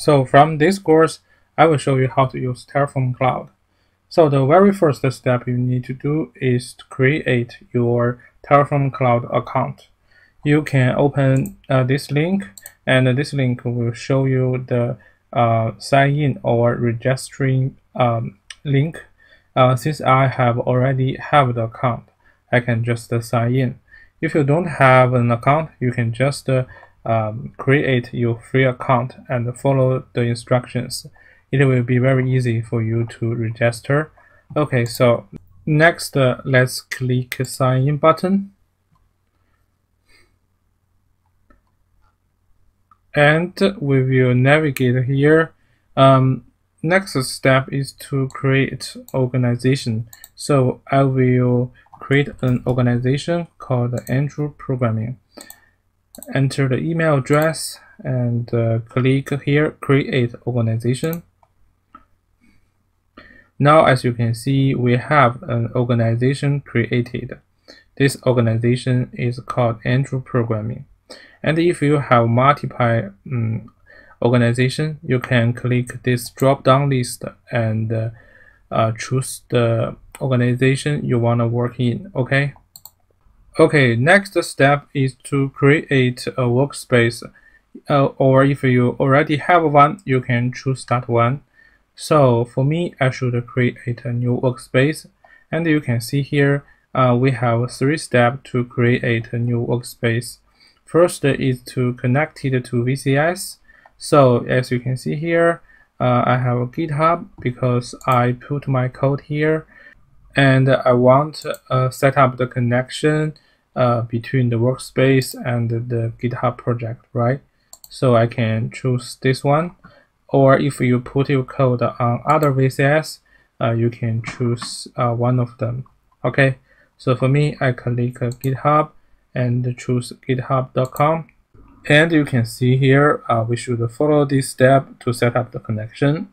So from this course, I will show you how to use Terraform Cloud. So the very first step you need to do is to create your Terraform Cloud account. You can open this link, and this link will show you the sign in or registering link. Since I already have the account, I can just sign in. If you don't have an account, you can just create your free account and follow the instructions. It will be very easy for you to register. Okay, so next let's click sign in button. And we will navigate here. Next step is to create organization. So I will create an organization called Andrew Programming. Enter the email address and click here, create organization. Now, as you can see, we have an organization created. This organization is called Andrew Programming. And if you have multiple organization, you can click this drop-down list and choose the organization you want to work in. Okay, next step is to create a workspace. Or if you already have one, you can choose that one. So for me, I should create a new workspace, and you can see here we have three steps to create a new workspace. First is to connect it to VCS. So as you can see here, I have a GitHub because I put my code here, and I want to set up the connection between the workspace and the GitHub project, right? So I can choose this one. Or if you put your code on other VCS, you can choose one of them. Okay, so for me, I click GitHub and choose github.com. And you can see here, we should follow this step to set up the connection.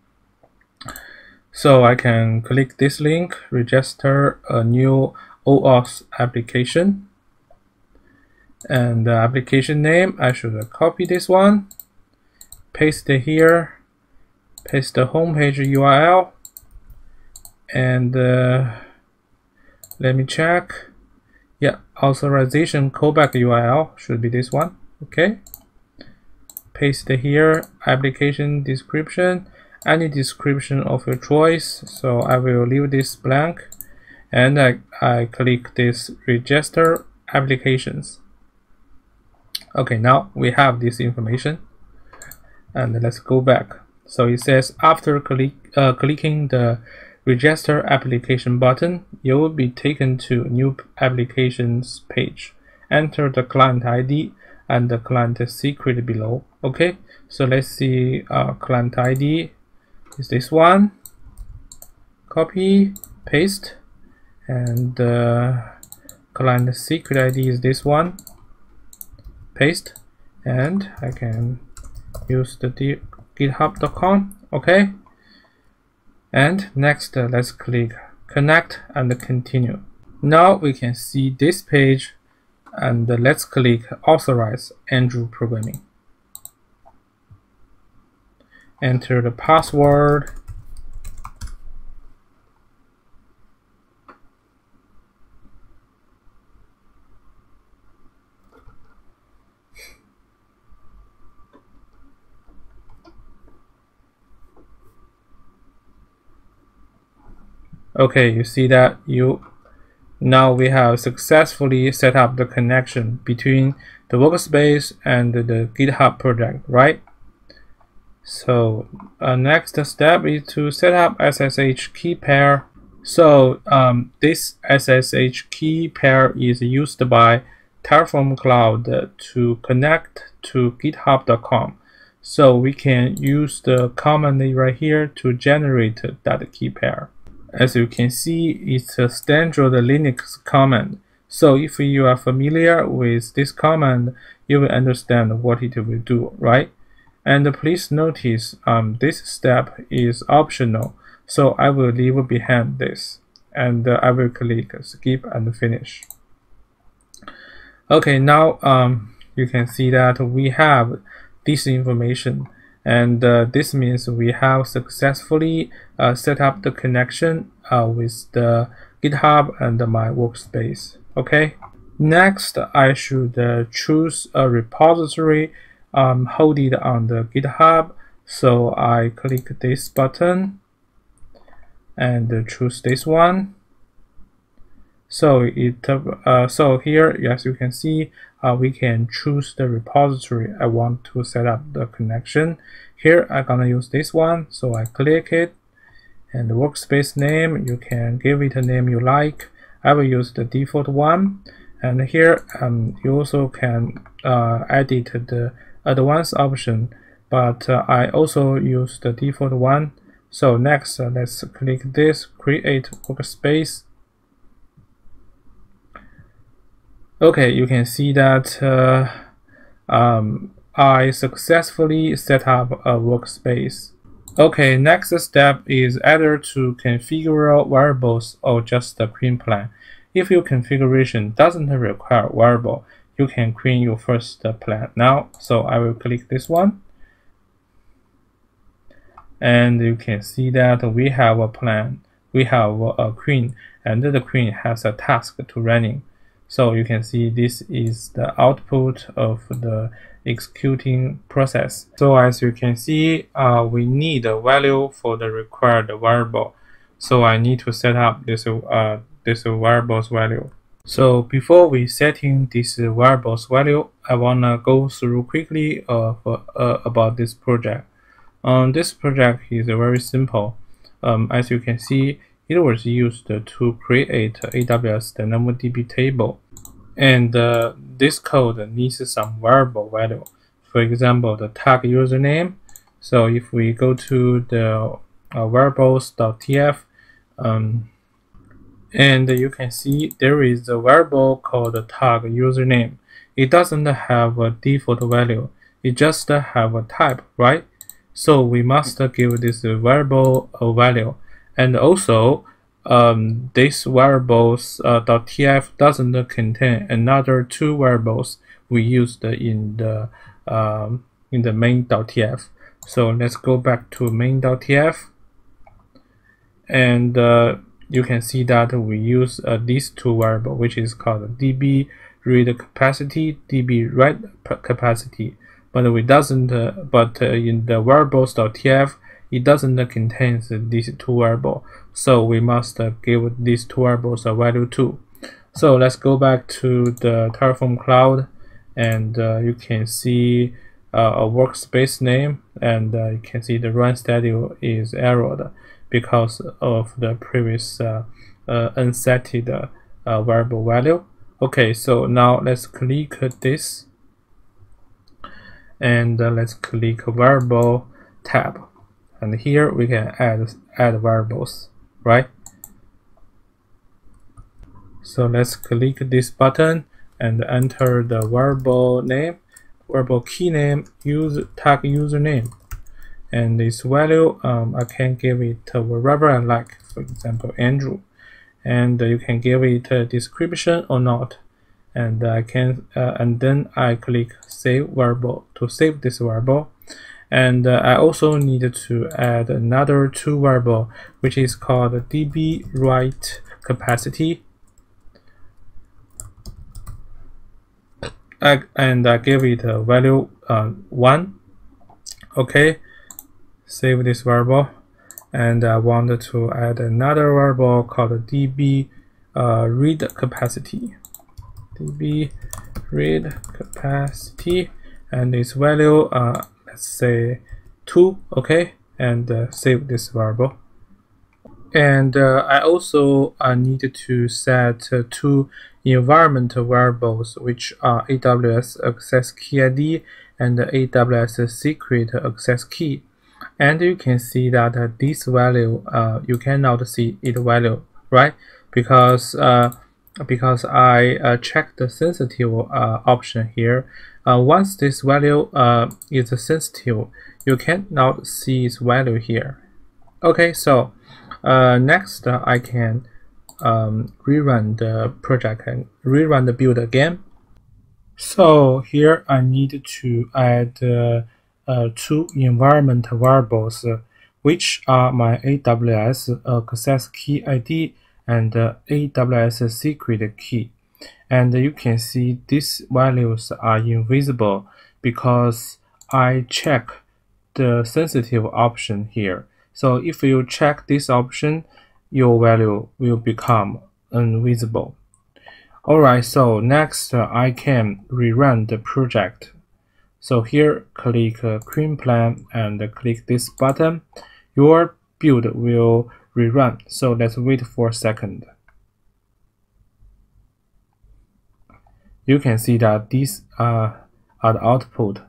So I can click this link, register a new OAuth application. And the application name, I should copy this one, paste it here. Paste the homepage URL, and let me check. Yeah, authorization callback URL should be this one. Okay. Paste here application description, any description of your choice. So I will leave this blank, and I click this register applications. Okay, now we have this information, and let's go back. So it says after clicking the register application button, you will be taken to new applications page. Enter the client ID and the client secret below. Okay, so let's see. Client ID is this one. Copy, paste, and client secret ID is this one. Paste, and I can use the github.com. okay, and next let's click connect and continue. Now we can see this page, and let's click authorize Andrew Programming. Enter the password, okay, you see that now we have successfully set up the connection between the workspace and the GitHub project, right? So next step is to set up SSH key pair. So this SSH key pair is used by Terraform Cloud to connect to github.com. So we can use the command right here to generate that key pair. As you can see, it's a standard Linux command. So if you are familiar with this command, you will understand what it will do, right? And please notice this step is optional, so I will leave behind this, and I will click skip and finish. Okay, now you can see that we have this information, And this means we have successfully set up the connection with the GitHub and my workspace. Okay. Next, I should choose a repository holded on the GitHub. So I click this button and choose this one. So it so here, as you can see, we can choose the repository I want to set up the connection. Here I'm gonna use this one, so I click it, and the workspace name, you can give it a name you like. I will use the default one. And here you also can edit the advanced option, but I also use the default one. So next, let's click this create workspace. Okay, you can see that I successfully set up a workspace. Okay, next step is either to configure variables or just the clean plan. If your configuration doesn't require variable, you can clean your first plan now. So I will click this one. And you can see that we have a plan. We have a queen, and the queen has a task to running. So you can see this is the output of the executing process. So as you can see, we need a value for the required variable. So I need to set up this, this variable's value. So before we setting this variable's value, I wanna go through quickly about this project. This project is very simple. As you can see, it was used to create AWS DynamoDB table, and this code needs some variable value. For example, the tag username. So if we go to the variables.tf, and you can see there is a variable called tag username. It doesn't have a default value. It just have a type, right? So we must give this variable a value. And also, this variables.tf doesn't contain another two variables we used in the main.tf. So let's go back to main.tf, and you can see that we use these two variables, which is called db read capacity, db write capacity. But we doesn't. But in the variables.tf, it doesn't contain these two variables, so we must give these two variables a value too. So let's go back to the Terraform Cloud, and you can see a workspace name, and you can see the run schedule is errored because of the previous unsetted variable value. Okay, so now let's click this, and let's click variable tab. And here we can add variables, right? So let's click this button and enter the variable name, variable key name, use tag username, and this value I can give it wherever I like. For example, Andrew, and you can give it a description or not. And I can and then I click save variable to save this variable. And I also need to add another two variable, which is called db write capacity, and I give it a value 1. Okay, save this variable, and I want to add another variable called db read capacity, and its value say 2. Okay, and save this variable. And I also need to set two environment variables, which are AWS access key ID and AWS secret access key. And you can see that this value you cannot see its value, right? Because I checked the sensitive option here. Once this value is sensitive, you cannot see its value here. Okay, so next I can rerun the project and rerun the build again. So here I need to add two environment variables, which are my AWS access key ID and AWS secret key. And you can see these values are invisible because I check the sensitive option here. So if you check this option, your value will become invisible. Alright, so next I can rerun the project. So here click Clean Plan and click this button. Your build will rerun. So let's wait for a second. You can see that these are the output.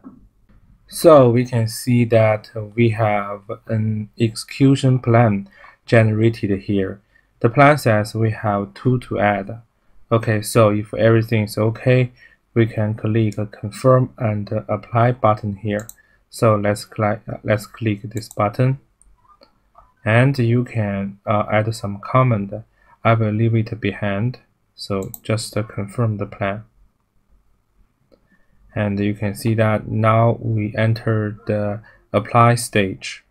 So we can see that we have an execution plan generated here. The plan says we have 2 to add. Okay, so if everything is okay, we can click confirm and apply button here. So let's click this button, and you can add some comment. I will leave it behind. So just confirm the plan. And you can see that now we enter the apply stage.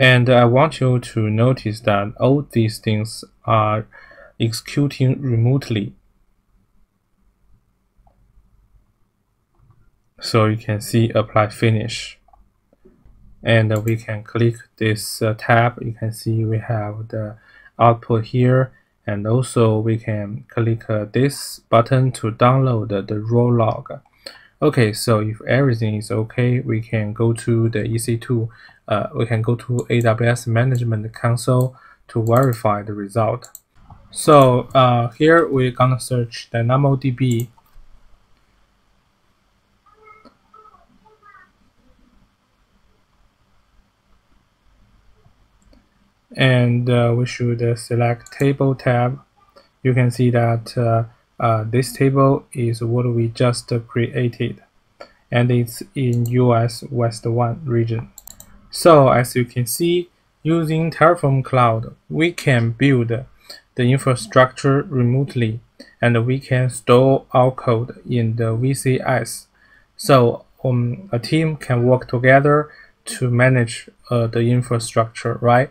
And I want you to notice that all these things are executing remotely. So you can see apply finish. And we can click this tab. You can see we have the output here, and also we can click this button to download the raw log. Okay, so if everything is okay, we can go to the EC2, we can go to AWS Management Console to verify the result. So here we're gonna search DynamoDB. And we should select table tab. You can see that this table is what we just created, and it's in US West 1 region. So as you can see, using Terraform Cloud, we can build the infrastructure remotely, and we can store our code in the VCS. So a team can work together to manage the infrastructure, right?